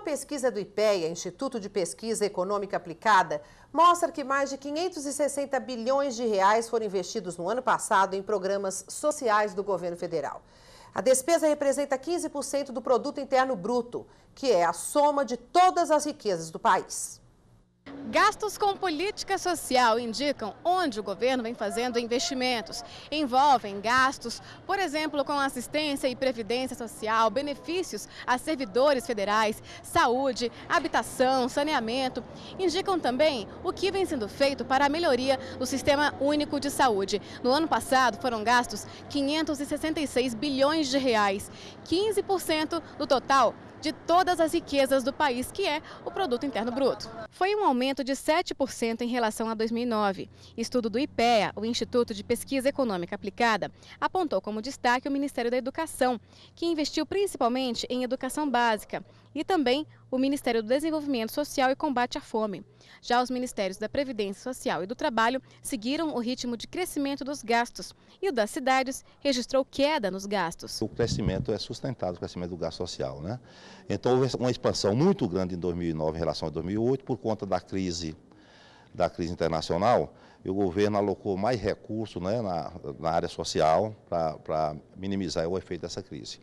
Uma pesquisa do IPEA, Instituto de Pesquisa Econômica Aplicada, mostra que mais de 560 bilhões de reais foram investidos no ano passado em programas sociais do governo federal. A despesa representa 15% do produto interno bruto, que é a soma de todas as riquezas do país. Gastos com política social indicam onde o governo vem fazendo investimentos. Envolvem gastos, por exemplo, com assistência e previdência social, benefícios a servidores federais, saúde, habitação, saneamento. Indicam também o que vem sendo feito para a melhoria do Sistema Único de Saúde. No ano passado foram gastos 566 bilhões de reais, 15% do total de todas as riquezas do país, que é o produto interno bruto. Foi um aumento de 7% em relação a 2009. Estudo do IPEA, o Instituto de Pesquisa Econômica Aplicada, apontou como destaque o Ministério da Educação, que investiu principalmente em educação básica, e também o Ministério do Desenvolvimento Social e Combate à Fome. Já os Ministérios da Previdência Social e do Trabalho seguiram o ritmo de crescimento dos gastos, e o das cidades registrou queda nos gastos. O crescimento é sustentado, o crescimento do gasto social, né? Então houve uma expansão muito grande em 2009 em relação a 2008, por conta da crise internacional, e o governo alocou mais recursos, né, na área social para minimizar o efeito dessa crise.